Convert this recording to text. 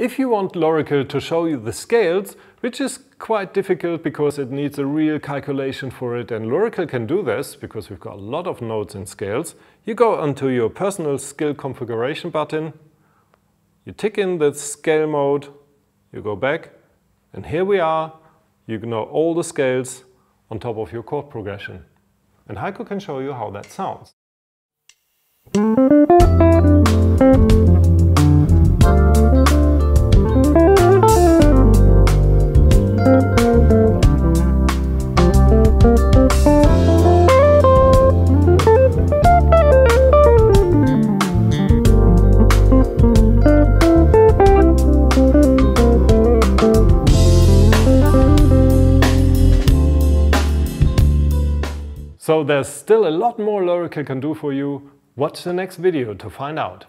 If you want Loreical to show you the scales, which is quite difficult because it needs a real calculation for it, and Loreical can do this because we've got a lot of nodes and scales, you go onto your personal scale configuration button, you tick in the scale mode, you go back, and here we are, you know all the scales on top of your chord progression. And Heiko can show you how that sounds. So there's still a lot more Loreical can do for you. Watch the next video to find out.